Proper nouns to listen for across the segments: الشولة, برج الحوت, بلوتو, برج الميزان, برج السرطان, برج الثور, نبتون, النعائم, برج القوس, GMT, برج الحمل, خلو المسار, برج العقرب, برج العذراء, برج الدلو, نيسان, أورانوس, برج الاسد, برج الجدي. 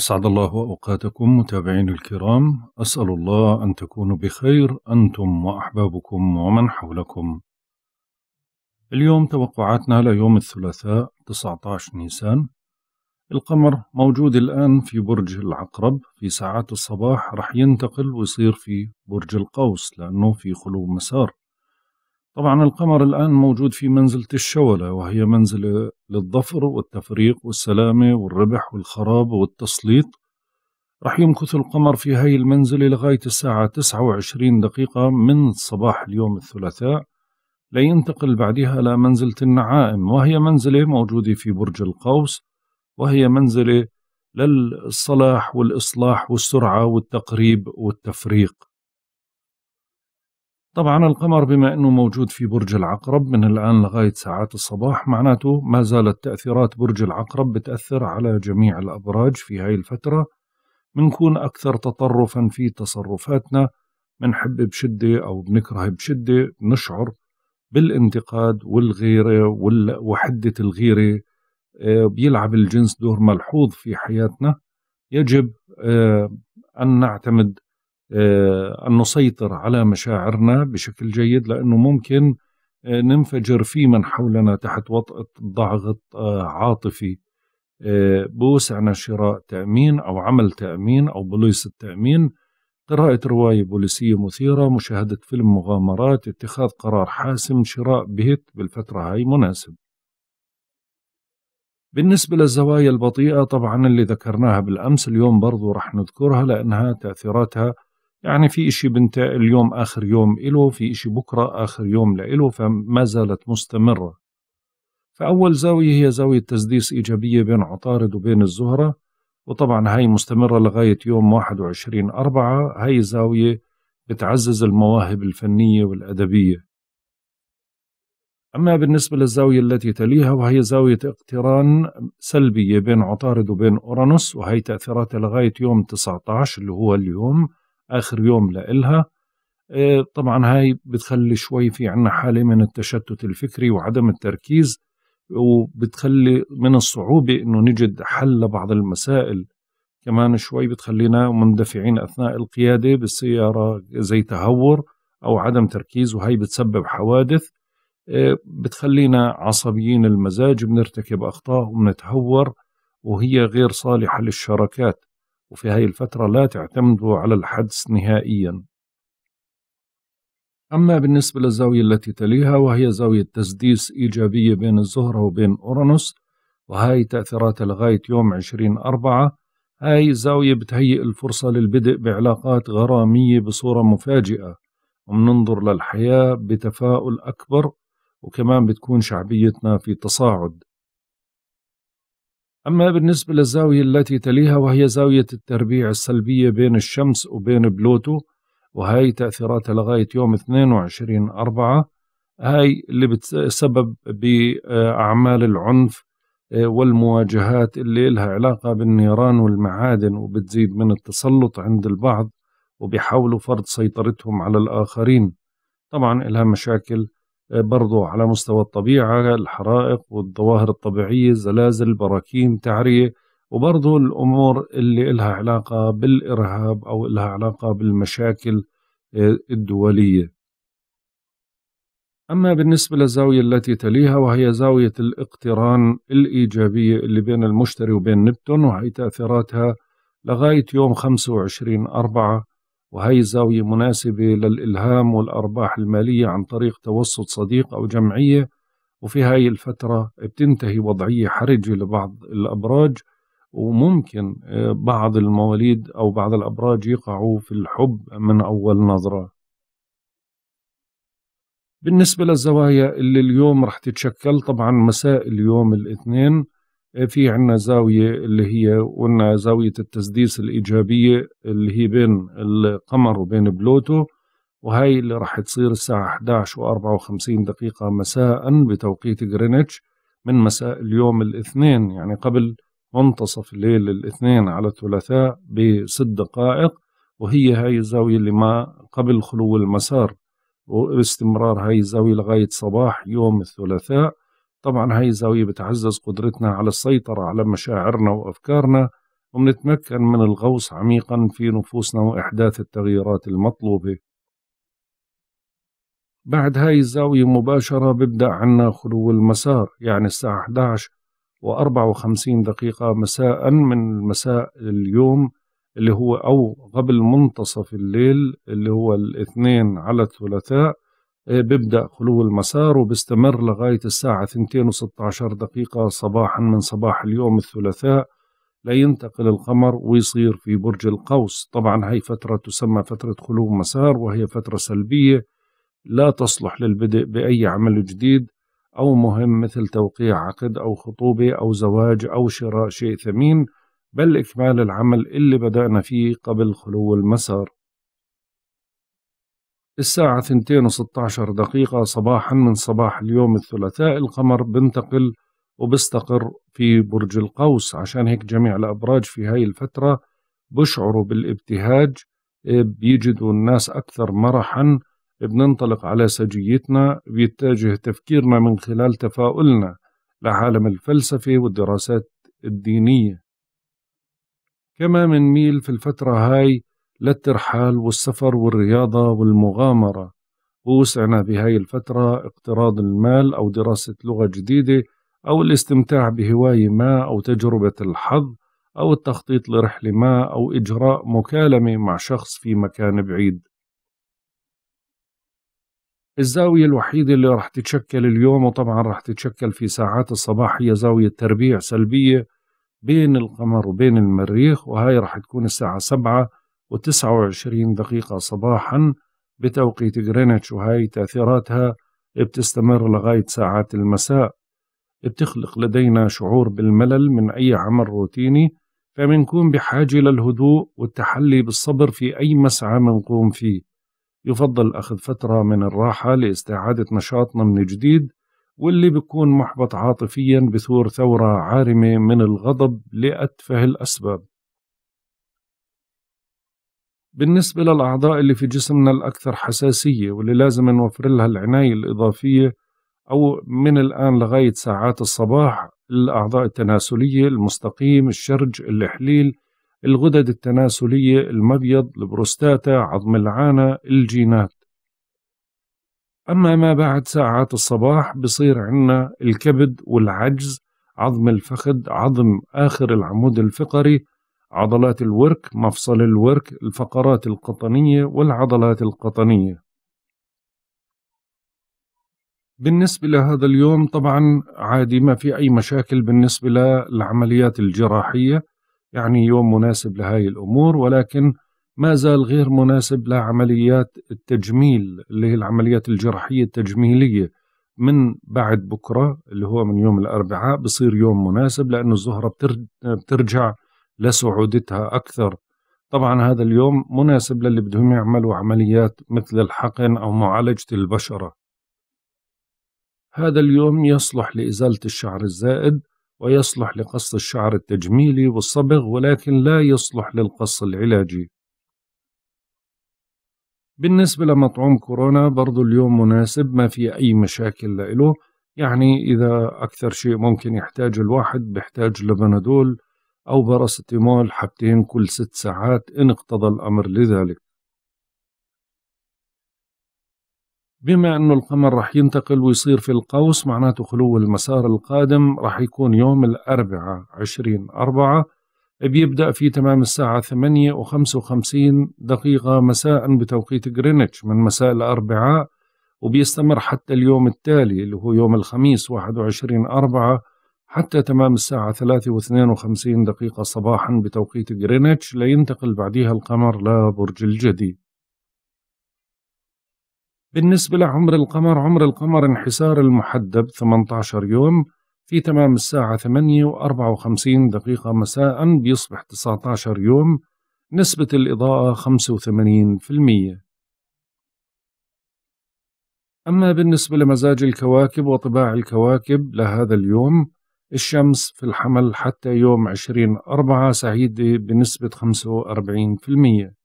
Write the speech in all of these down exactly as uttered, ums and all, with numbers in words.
أسعد الله أوقاتكم متابعين الكرام، أسأل الله أن تكونوا بخير أنتم وأحبابكم ومن حولكم. اليوم توقعاتنا ليوم الثلاثاء تسعة عشر نيسان. القمر موجود الآن في برج العقرب، في ساعات الصباح رح ينتقل ويصير في برج القوس لأنه في خلو مسار. طبعا القمر الآن موجود في منزلة الشولة، وهي منزلة للظفر والتفريق والسلامة والربح والخراب والتسليط. رح يمكث القمر في هاي المنزلة لغاية الساعة تسعة وعشرين دقيقة من صباح اليوم الثلاثاء، لينتقل بعدها إلى منزلة النعائم، وهي منزلة موجودة في برج القوس، وهي منزلة للصلاح والإصلاح والسرعة والتقريب والتفريق. طبعا القمر بما أنه موجود في برج العقرب من الآن لغاية ساعات الصباح، معناته ما زالت تأثيرات برج العقرب بتأثر على جميع الأبراج في هاي الفترة. منكون أكثر تطرفا في تصرفاتنا، منحب بشدة أو بنكره بشدة، نشعر بالانتقاد والغيرة وحدة الغيرة، بيلعب الجنس دور ملحوظ في حياتنا. يجب أن نعتمد أن نسيطر على مشاعرنا بشكل جيد، لأنه ممكن ننفجر في من حولنا تحت وطأة ضغط عاطفي. بوسعنا شراء تأمين أو عمل تأمين أو بوليصة تأمين، قراءة رواية بوليسية مثيرة، مشاهدة فيلم مغامرات، اتخاذ قرار حاسم، شراء بيت بالفترة هاي مناسب. بالنسبة للزوايا البطيئة طبعا اللي ذكرناها بالأمس اليوم برضو رح نذكرها، لأنها تأثيراتها يعني في إشي بنتهي اليوم آخر يوم إله، في إشي بكرة آخر يوم لإله، فما زالت مستمرة. فأول زاوية هي زاوية تسديس إيجابية بين عطارد وبين الزهرة، وطبعا هاي مستمرة لغاية يوم واحد وعشرين أربعة. هاي زاوية بتعزز المواهب الفنية والأدبية. أما بالنسبة للزاوية التي تليها، وهي زاوية اقتران سلبية بين عطارد وبين أورانوس، وهي تأثيراتها لغاية يوم تسعة عشر اللي هو اليوم آخر يوم لإلها. طبعا هاي بتخلي شوي في عنا حالة من التشتت الفكري وعدم التركيز، وبتخلي من الصعوبة إنه نجد حل لبعض المسائل. كمان شوي بتخلينا مندفعين أثناء القيادة بالسيارة، زي تهور أو عدم تركيز، وهي بتسبب حوادث. بتخلينا عصبيين المزاج، بنرتكب أخطاء وبنتهور، وهي غير صالحة للشراكات. وفي هاي الفترة لا تعتمدوا على الحدس نهائيا. أما بالنسبة للزاوية التي تليها، وهي زاوية تسديس إيجابية بين الزهرة وبين أورانوس، وهاي تأثيراتها لغاية يوم عشرين أربعة. هاي زاوية بتهيئ الفرصة للبدء بعلاقات غرامية بصورة مفاجئة، ومننظر للحياة بتفاؤل أكبر، وكمان بتكون شعبيتنا في تصاعد. أما بالنسبة للزاوية التي تليها، وهي زاوية التربيع السلبية بين الشمس وبين بلوتو، وهي تأثيراتها لغاية يوم اثنين وعشرين أربعة. هاي اللي بتسبب بأعمال العنف والمواجهات اللي لها علاقة بالنيران والمعادن، وبتزيد من التسلط عند البعض، وبيحاولوا فرض سيطرتهم على الآخرين. طبعا لها مشاكل برضو على مستوى الطبيعة، الحرائق والظواهر الطبيعية، زلازل، براكين، تعرية، وبرضو الأمور اللي إلها علاقة بالإرهاب أو إلها علاقة بالمشاكل الدولية. أما بالنسبة للزاوية التي تليها، وهي زاوية الاقتران الإيجابية اللي بين المشتري وبين نبتون، وهي تأثيراتها لغاية يوم خمسة وعشرين أربعة. وهي زاوية مناسبة للإلهام والأرباح المالية عن طريق توسط صديق أو جمعية. وفي هاي الفترة بتنتهي وضعية حرجة لبعض الأبراج، وممكن بعض المواليد أو بعض الأبراج يقعوا في الحب من أول نظرة. بالنسبة للزوايا اللي اليوم رح تتشكل، طبعا مساء اليوم الاثنين في عنا زاوية اللي هي قلنا زاوية التسديس الإيجابية اللي هي بين القمر وبين بلوتو، وهي اللي راح تصير الساعة إحدى عشر وأربعة وخمسين دقيقة مساء بتوقيت غرينتش، من مساء اليوم الاثنين، يعني قبل منتصف الليل الاثنين على الثلاثاء بست دقائق. وهي هاي الزاوية اللي ما قبل خلو المسار، واستمرار هاي الزاوية لغاية صباح يوم الثلاثاء. طبعا هاي الزاوية بتعزز قدرتنا على السيطرة على مشاعرنا وأفكارنا، وبنتمكن من الغوص عميقا في نفوسنا وإحداث التغييرات المطلوبة. بعد هاي الزاوية مباشرة ببدأ عنا خلو المسار، يعني الساعة إحدى عشر وأربعة وخمسين دقيقة مساء من مساء اليوم اللي هو أو قبل منتصف الليل اللي هو الاثنين على الثلاثاء ببدأ خلو المسار، وبستمر لغاية الساعة اثنتين وستة عشر دقيقة صباحا من صباح اليوم الثلاثاء لينتقل القمر ويصير في برج القوس. طبعا هي فترة تسمى فترة خلو مسار، وهي فترة سلبية لا تصلح للبدء بأي عمل جديد أو مهم مثل توقيع عقد أو خطوبة أو زواج أو شراء شيء ثمين، بل إكمال العمل اللي بدأنا فيه قبل خلو المسار. الساعة اثنتين وستة عشر دقيقة صباحا من صباح اليوم الثلاثاء القمر بنتقل وبستقر في برج القوس، عشان هيك جميع الأبراج في هاي الفترة بشعروا بالابتهاج، بيجدوا الناس أكثر مرحا، بننطلق على سجيتنا، بيتجه تفكيرنا من خلال تفاؤلنا لعالم الفلسفة والدراسات الدينية. كما منميل في الفترة هاي للترحال والسفر والرياضة والمغامرة، ووسعنا بهاي الفترة اقتراض المال أو دراسة لغة جديدة أو الاستمتاع بهواية ما أو تجربة الحظ أو التخطيط لرحلة ما أو إجراء مكالمة مع شخص في مكان بعيد. الزاوية الوحيدة اللي راح تتشكل اليوم، وطبعا راح تتشكل في ساعات الصباح، هي زاوية تربيع سلبية بين القمر وبين المريخ، وهاي راح تكون الساعة سبعة وتسعة وعشرين دقيقة صباحا بتوقيت غرينتش، وهاي تأثيراتها بتستمر لغاية ساعات المساء. بتخلق لدينا شعور بالملل من أي عمل روتيني، فبنكون بحاجة للهدوء والتحلي بالصبر في أي مسعى بنقوم فيه. يفضل أخذ فترة من الراحة لاستعادة نشاطنا من جديد، واللي بيكون محبط عاطفيا بثور ثورة عارمة من الغضب لأتفه الأسباب. بالنسبة للأعضاء اللي في جسمنا الأكثر حساسية واللي لازم نوفر لها العناية الإضافية أو من الآن لغاية ساعات الصباح، الأعضاء التناسلية، المستقيم، الشرج، الإحليل، الغدد التناسلية، المبيض، البروستاتا، عظم العانة، الجينات. أما ما بعد ساعات الصباح بصير عنا الكبد والعجز، عظم الفخذ، عظم آخر العمود الفقري، عضلات الورك، مفصل الورك، الفقرات القطنية والعضلات القطنية. بالنسبة لهذا اليوم طبعا عادي، ما في أي مشاكل بالنسبة للعمليات الجراحية، يعني يوم مناسب لهاي الأمور، ولكن ما زال غير مناسب لعمليات التجميل اللي هي العمليات الجراحية التجميلية. من بعد بكرة اللي هو من يوم الأربعاء بصير يوم مناسب، لأنه الزهرة بترجع لسعودتها أكثر. طبعا هذا اليوم مناسب للي بدهم يعملوا عمليات مثل الحقن أو معالجة البشرة. هذا اليوم يصلح لإزالة الشعر الزائد، ويصلح لقص الشعر التجميلي والصبغ، ولكن لا يصلح للقص العلاجي. بالنسبة لمطعوم كورونا برضو اليوم مناسب، ما في أي مشاكل لإله، يعني إذا أكثر شيء ممكن يحتاج الواحد بيحتاج لبنادول أو باراستيمول حبتين كل ست ساعات إن اقتضى الأمر لذلك. بما أنه القمر رح ينتقل ويصير في القوس، معناته خلو المسار القادم رح يكون يوم الأربعاء عشرين أربعة، بيبدأ في تمام الساعة ثمانية وخمسة وخمسين دقيقة مساء بتوقيت غرينتش من مساء الأربعاء، وبيستمر حتى اليوم التالي اللي هو يوم الخميس واحد وعشرين أربعة حتى تمام الساعة ثلاثة واثنين وخمسين دقيقة صباحا بتوقيت غرينتش، لينتقل بعديها القمر لبرج الجدي. بالنسبة لعمر القمر، عمر القمر انحسار المحدب ثمانية عشر يوم، في تمام الساعة ثمانية وأربعة وخمسين دقيقة مساء بيصبح تسعة عشر يوم، نسبة الإضاءة خمسة وثمانين بالمئة. أما بالنسبة لمزاج الكواكب وطباع الكواكب لهذا اليوم، الشمس في الحمل حتى يوم عشرين أربعة سعيدة بنسبة خمسة وأربعين بالمئة.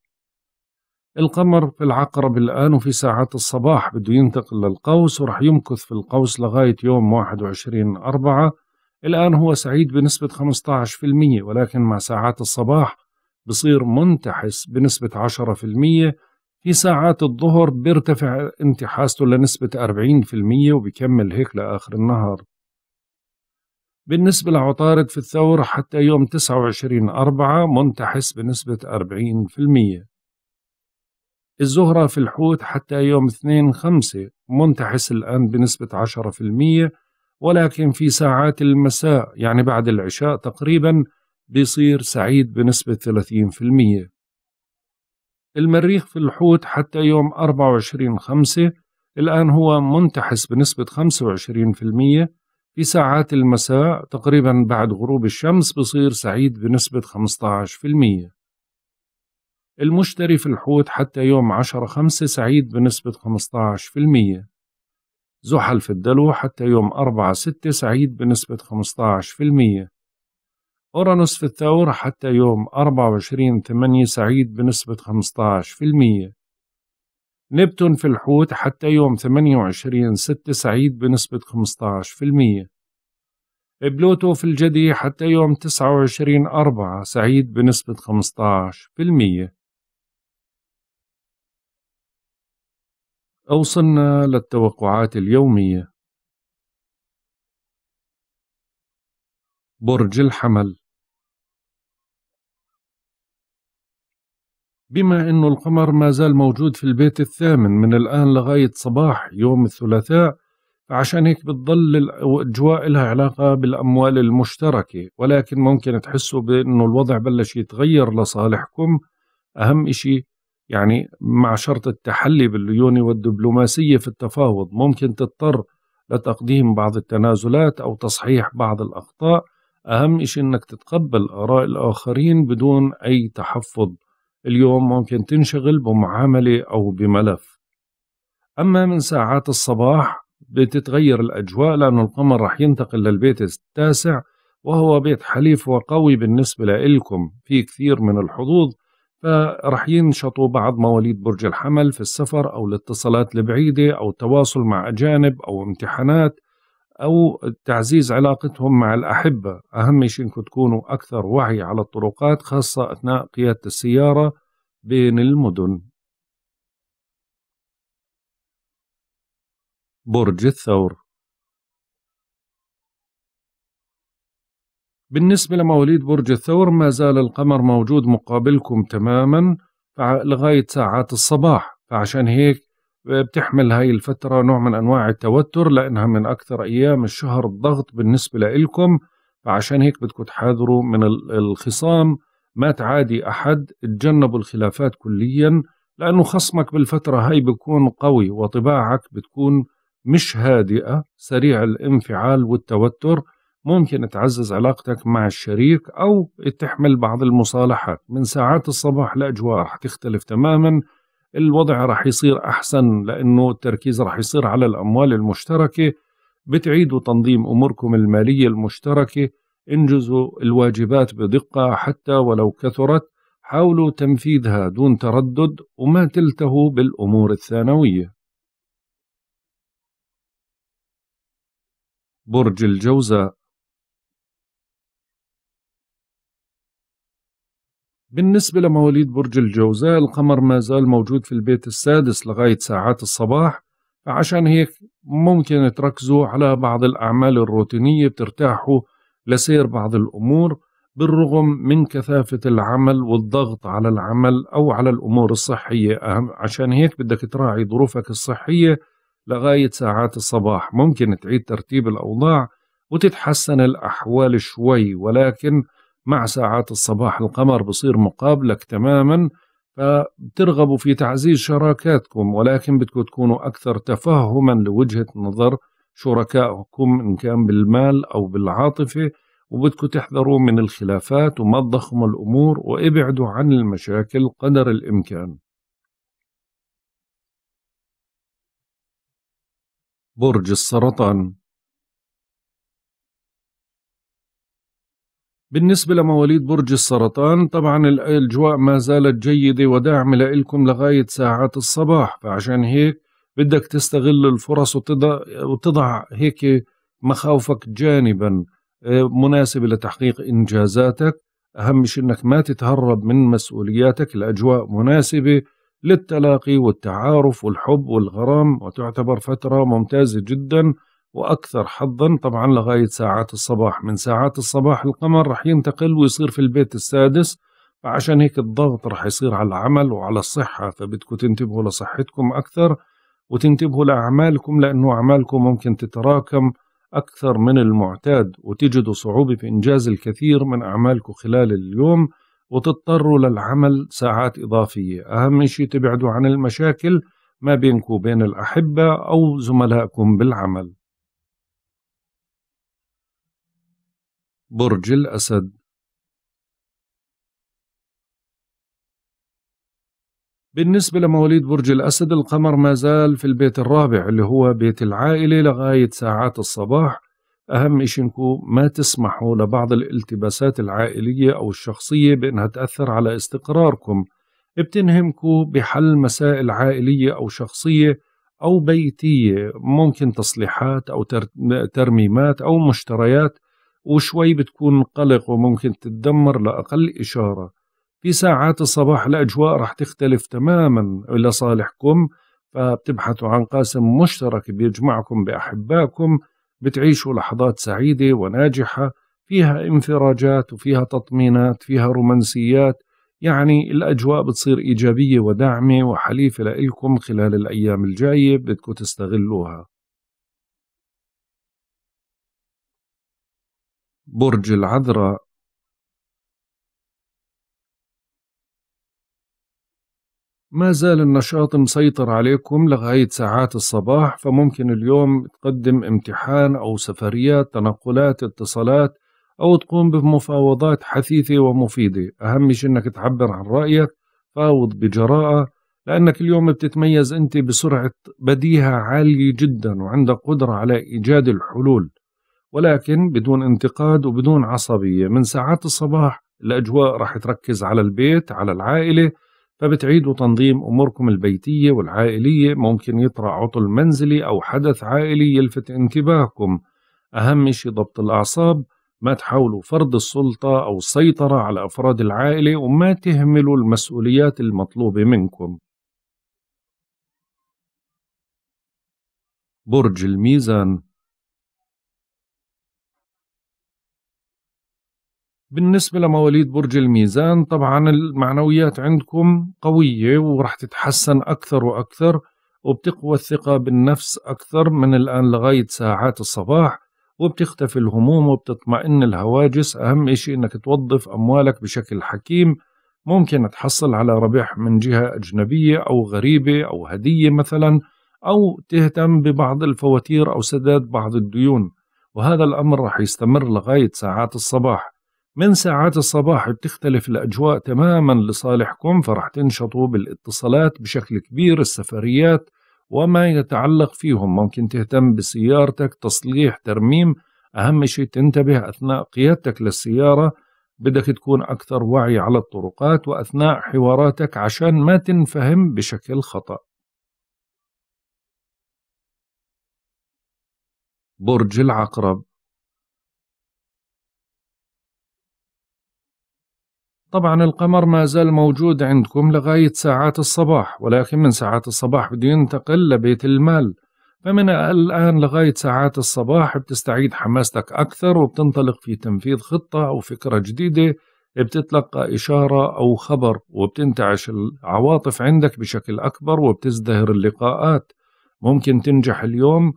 القمر في العقرب الآن، وفي ساعات الصباح بده ينتقل للقوس، ورح يمكث في القوس لغاية يوم واحد وعشرين أربعة، الآن هو سعيد بنسبة خمسة عشر بالمئة، ولكن مع ساعات الصباح بصير منتحس بنسبة عشرة بالمئة، في ساعات الظهر بيرتفع انتحاسته لنسبة أربعين بالمئة وبيكمل هيك لآخر النهار. بالنسبة لعطارد في الثور حتى يوم تسعة وعشرين أربعة منتحس بنسبة أربعين بالمئة. الزهرة في الحوت حتى يوم اثنين خمسة منتحس الآن بنسبة عشرة بالمئة، ولكن في ساعات المساء يعني بعد العشاء تقريبا بيصير سعيد بنسبة ثلاثين بالمئة. المريخ في الحوت حتى يوم أربعة وعشرين خمسة الآن هو منتحس بنسبة خمسة وعشرين بالمئة، في ساعات المساء تقريبا بعد غروب الشمس بصير سعيد بنسبة خمسة عشر بالمئة. المشتري في الحوت حتى يوم عشرة خمسة سعيد بنسبة خمسة عشر بالمئة. زحل في الدلو حتى يوم أربعة ستة سعيد بنسبة خمسة عشر بالمئة. أورانوس في الثور حتى يوم أربعة وعشرين ثمانية سعيد بنسبة خمسة عشر بالمئة. نبتون في الحوت حتى يوم ثمانية وعشرين ستة سعيد بنسبة خمسة عشر بالمئة. بلوتو في الجدي حتى يوم تسعة وعشرين أربعة سعيد بنسبة خمسة عشر بالمئة. أوصلنا للتوقعات اليومية. برج الحمل. بما أن القمر ما زال موجود في البيت الثامن من الآن لغاية صباح يوم الثلاثاء، فعشان هيك بتضل الأجواء لها علاقة بالأموال المشتركة، ولكن ممكن تحسوا بأنه الوضع بلش يتغير لصالحكم. أهم إشي يعني مع شرط التحلي بالليونة والدبلوماسية في التفاوض، ممكن تضطر لتقديم بعض التنازلات أو تصحيح بعض الأخطاء. أهم إشي أنك تتقبل آراء الآخرين بدون أي تحفظ. اليوم ممكن تنشغل بمعاملة أو بملف. أما من ساعات الصباح بتتغير الأجواء، لأن القمر رح ينتقل للبيت التاسع وهو بيت حليف وقوي بالنسبة لإلكم، في كثير من الحظوظ، فرح ينشطوا بعض مواليد برج الحمل في السفر أو الاتصالات البعيدة أو التواصل مع أجانب أو امتحانات أو تعزيز علاقتهم مع الأحبة. أهم شيء أنكم تكونوا أكثر وعي على الطرقات، خاصة أثناء قيادة السيارة بين المدن. برج الثور. بالنسبة لمواليد برج الثور ما زال القمر موجود مقابلكم تماما لغاية ساعات الصباح، فعشان هيك بتحمل هاي الفترة نوع من أنواع التوتر، لأنها من أكثر أيام الشهر الضغط بالنسبة لإلكم، فعشان هيك بدكم تحاذروا من الخصام، ما تعادي أحد، تجنبوا الخلافات كليا، لأنه خصمك بالفترة هاي بيكون قوي وطباعك بتكون مش هادئة، سريع الانفعال والتوتر، ممكن تعزز علاقتك مع الشريك أو تحمل بعض المصالحات. من ساعات الصباح الأجواء رح تختلف تماما، الوضع راح يصير أحسن لأنه التركيز راح يصير على الأموال المشتركة، بتعيدوا تنظيم أموركم المالية المشتركة، انجزوا الواجبات بدقة حتى ولو كثرت، حاولوا تنفيذها دون تردد وما تلتهوا بالأمور الثانوية. برج الجوزاء. بالنسبة لمواليد برج الجوزاء القمر ما زال موجود في البيت السادس لغاية ساعات الصباح، فعشان هيك ممكن تركزوا على بعض الأعمال الروتينية، بترتاحوا لسير بعض الأمور بالرغم من كثافة العمل والضغط على العمل أو على الأمور الصحية. عشان هيك بدك تراعي ظروفك الصحية لغاية ساعات الصباح، ممكن تعيد ترتيب الأوضاع وتتحسن الأحوال شوي، ولكن مع ساعات الصباح القمر بصير مقابلك تماما، فبترغبوا في تعزيز شراكاتكم، ولكن بدكم تكونوا أكثر تفهما لوجهة نظر شركائكم إن كان بالمال أو بالعاطفة، وبدكم تحذروا من الخلافات وما تضخموا الأمور وابعدوا عن المشاكل قدر الإمكان. برج السرطان. بالنسبة لمواليد برج السرطان طبعا الأجواء ما زالت جيدة وداعمة لإلكم لغاية ساعات الصباح، فعشان هيك بدك تستغل الفرص وتضع, وتضع هيك مخاوفك جانبا، مناسبة لتحقيق إنجازاتك. أهم شيء أنك ما تتهرب من مسؤولياتك. الأجواء مناسبة للتلاقي والتعارف والحب والغرام، وتعتبر فترة ممتازة جدا وأكثر حظا طبعا لغاية ساعات الصباح. من ساعات الصباح القمر رح ينتقل ويصير في البيت السادس، فعشان هيك الضغط رح يصير على العمل وعلى الصحة، فبدكم تنتبهوا لصحتكم أكثر وتنتبهوا لأعمالكم، لأنه أعمالكم ممكن تتراكم أكثر من المعتاد وتجدوا صعوبة في إنجاز الكثير من أعمالكم خلال اليوم وتضطروا للعمل ساعات إضافية. أهم شيء تبعدوا عن المشاكل ما بينكم وبين الأحبة أو زملائكم بالعمل. برج الأسد. بالنسبة لمواليد برج الأسد القمر ما زال في البيت الرابع اللي هو بيت العائلة لغاية ساعات الصباح. أهم إشي إنكم ما تسمحوا لبعض الالتباسات العائلية أو الشخصية بأنها تأثر على استقراركم، بتنهمكم بحل مسائل عائلية أو شخصية أو بيتية، ممكن تصليحات أو ترميمات أو مشتريات، وشوي بتكون قلق وممكن تتدمر لأقل إشارة. في ساعات الصباح الأجواء رح تختلف تماما لصالحكم، فبتبحثوا عن قاسم مشترك بيجمعكم بأحبائكم، بتعيشوا لحظات سعيدة وناجحة فيها انفراجات وفيها تطمينات فيها رومانسيات، يعني الأجواء بتصير إيجابية وداعمة وحليفة لإلكم خلال الأيام الجاية، بدكم تستغلوها. برج العذراء. ما زال النشاط مسيطر عليكم لغاية ساعات الصباح، فممكن اليوم تقدم امتحان أو سفريات، تنقلات، اتصالات، أو تقوم بمفاوضات حثيثة ومفيدة. أهم شيء أنك تعبر عن رأيك، فاوض بجراءة، لأنك اليوم بتتميز أنت بسرعة بديهة عالية جدا وعندك قدرة على إيجاد الحلول، ولكن بدون انتقاد وبدون عصبية. من ساعات الصباح الأجواء راح تركز على البيت على العائلة، فبتعيدوا تنظيم أموركم البيتية والعائلية، ممكن يطرأ عطل منزلي أو حدث عائلي يلفت انتباهكم. أهم شيء ضبط الأعصاب، ما تحاولوا فرض السلطة أو السيطرة على أفراد العائلة، وما تهملوا المسؤوليات المطلوبة منكم. برج الميزان. بالنسبة لمواليد برج الميزان طبعا المعنويات عندكم قوية ورح تتحسن أكثر وأكثر، وبتقوى الثقة بالنفس أكثر من الآن لغاية ساعات الصباح، وبتختفي الهموم وبتطمئن الهواجس. أهم شيء أنك توظف أموالك بشكل حكيم، ممكن تحصل على ربح من جهة أجنبية أو غريبة أو هدية مثلا، أو تهتم ببعض الفواتير أو سداد بعض الديون، وهذا الأمر رح يستمر لغاية ساعات الصباح. من ساعات الصباح بتختلف الأجواء تماما لصالحكم، فرح تنشطوا بالاتصالات بشكل كبير، السفريات وما يتعلق فيهم، ممكن تهتم بسيارتك، تصليح، ترميم. أهم شيء تنتبه أثناء قيادتك للسيارة، بدك تكون أكثر وعي على الطرقات وأثناء حواراتك عشان ما تنفهم بشكل خطأ. برج العقرب. طبعا القمر ما زال موجود عندكم لغاية ساعات الصباح، ولكن من ساعات الصباح بده ينتقل لبيت المال، فمن الآن لغاية ساعات الصباح بتستعيد حماستك أكثر وبتنطلق في تنفيذ خطة أو فكرة جديدة، بتتلقى إشارة أو خبر وبتنتعش العواطف عندك بشكل أكبر وبتزدهر اللقاءات، ممكن تنجح اليوم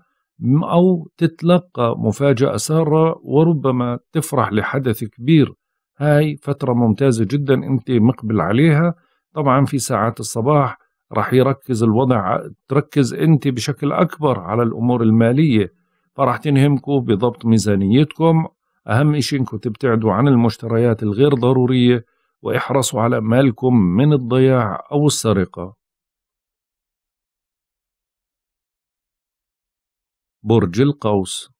أو تتلقى مفاجأة سارة وربما تفرح لحدث كبير. هاي فترة ممتازة جدا انت مقبل عليها. طبعا في ساعات الصباح رح يركز الوضع، تركز انت بشكل اكبر على الامور المالية، فرح تنهمكم بضبط ميزانيتكم. اهم اشي انكم تبتعدوا عن المشتريات الغير ضرورية واحرصوا على مالكم من الضياع او السرقة. برج القوس.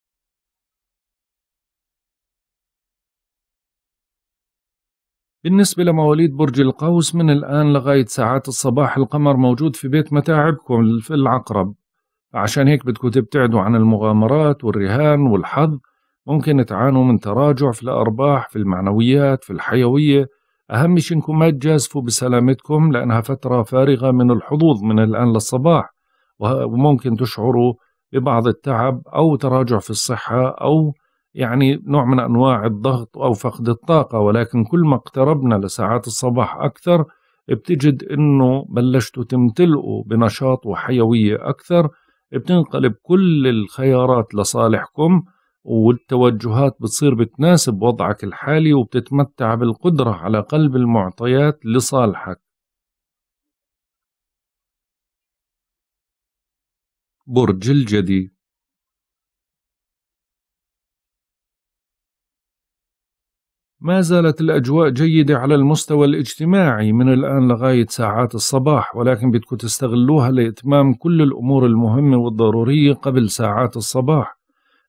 بالنسبة لمواليد برج القوس من الآن لغاية ساعات الصباح القمر موجود في بيت متاعبكم في العقرب، عشان هيك بدكم تبتعدوا عن المغامرات والرهان والحظ. ممكن تعانوا من تراجع في الأرباح، في المعنويات، في الحيوية. أهم شي إنكم ما تجازفوا بسلامتكم، لأنها فترة فارغة من الحظوظ من الآن للصباح، وممكن تشعروا ببعض التعب أو تراجع في الصحة أو يعني نوع من أنواع الضغط أو فقد الطاقة. ولكن كل ما اقتربنا لساعات الصباح أكثر بتجد إنه بلشتوا تمتلئوا بنشاط وحيوية أكثر، بتنقلب كل الخيارات لصالحكم والتوجهات بتصير بتناسب وضعك الحالي، وبتتمتع بالقدرة على قلب المعطيات لصالحك. برج الجدي. ما زالت الأجواء جيدة على المستوى الاجتماعي من الآن لغاية ساعات الصباح، ولكن بدكم تستغلوها لإتمام كل الأمور المهمة والضرورية قبل ساعات الصباح،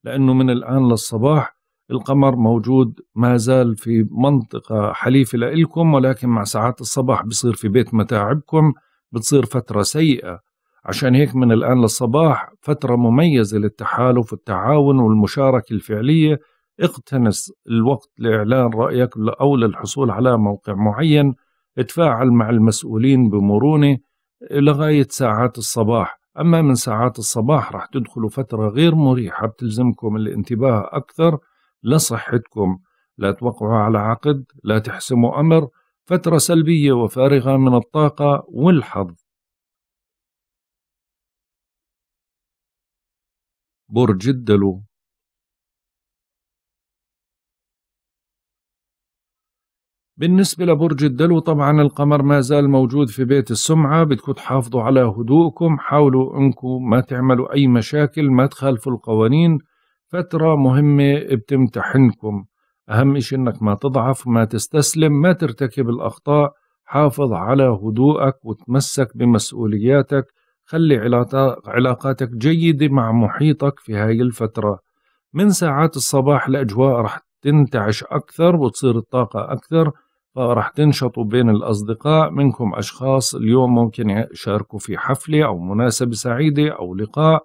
لأنه من الآن للصباح القمر موجود ما زال في منطقة حليفة لإلكم، ولكن مع ساعات الصباح بصير في بيت متاعبكم، بتصير فترة سيئة. عشان هيك من الآن للصباح فترة مميزة للتحالف والتعاون والمشاركة الفعلية. اقتنص الوقت لإعلان رأيك أو للحصول على موقع معين، اتفاعل مع المسؤولين بمرونة لغاية ساعات الصباح. أما من ساعات الصباح رح تدخلوا فترة غير مريحة، بتلزمكم الانتباه أكثر لصحتكم، لا توقعوا على عقد، لا تحسموا أمر، فترة سلبية وفارغة من الطاقة والحظ. برج الدلو. بالنسبة لبرج الدلو طبعا القمر ما زال موجود في بيت السمعة، بدكم تحافظوا على هدوءكم، حاولوا انكم ما تعملوا أي مشاكل، ما تخالفوا القوانين. فترة مهمة بتمتحنكم، أهم إشي إنك ما تضعف، ما تستسلم، ما ترتكب الأخطاء، حافظ على هدوءك وتمسك بمسؤولياتك، خلي علاقاتك جيدة مع محيطك في هاي الفترة. من ساعات الصباح الأجواء رح تنتعش أكثر وتصير الطاقة أكثر، فرح تنشطوا بين الأصدقاء. منكم أشخاص اليوم ممكن يشاركوا في حفلة أو مناسبة سعيدة أو لقاء،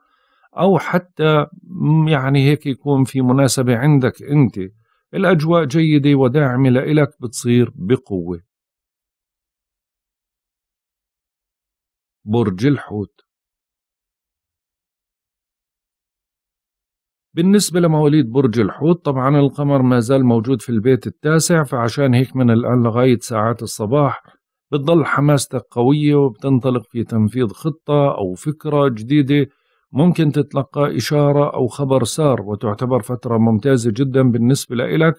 أو حتى يعني هيك يكون في مناسبة عندك أنت. الأجواء جيدة وداعمة لإلك، بتصير بقوة. برج الحوت. بالنسبة لمواليد برج الحوت طبعا القمر ما زال موجود في البيت التاسع، فعشان هيك من الآن لغاية ساعات الصباح بتضل حماستك قوية، وبتنطلق في تنفيذ خطة أو فكرة جديدة. ممكن تتلقى إشارة أو خبر سار، وتعتبر فترة ممتازة جدا بالنسبة لإلك.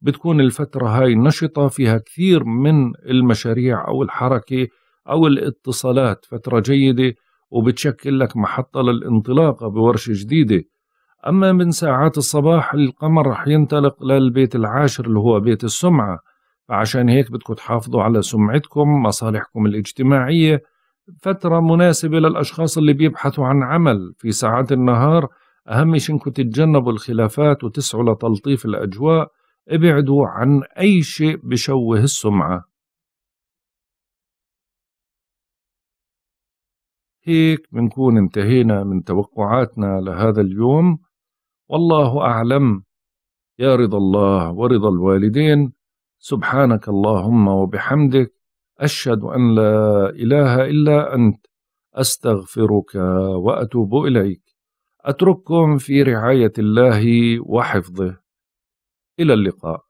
بتكون الفترة هاي نشطة، فيها كثير من المشاريع أو الحركة أو الاتصالات، فترة جيدة وبتشكل لك محطة للانطلاق بورشة جديدة. أما من ساعات الصباح القمر رح ينطلق للبيت العاشر اللي هو بيت السمعة، فعشان هيك بدكم تحافظوا على سمعتكم، مصالحكم الاجتماعية. فترة مناسبة للأشخاص اللي بيبحثوا عن عمل في ساعات النهار، أهم شي إنكم تتجنبوا الخلافات وتسعوا لتلطيف الأجواء، ابعدوا عن أي شيء بشوه السمعة. هيك بنكون انتهينا من توقعاتنا لهذا اليوم، والله أعلم. يا رضا الله ورضا الوالدين. سبحانك اللهم وبحمدك، أشهد أن لا إله إلا أنت، أستغفرك وأتوب إليك. أترككم في رعاية الله وحفظه، إلى اللقاء.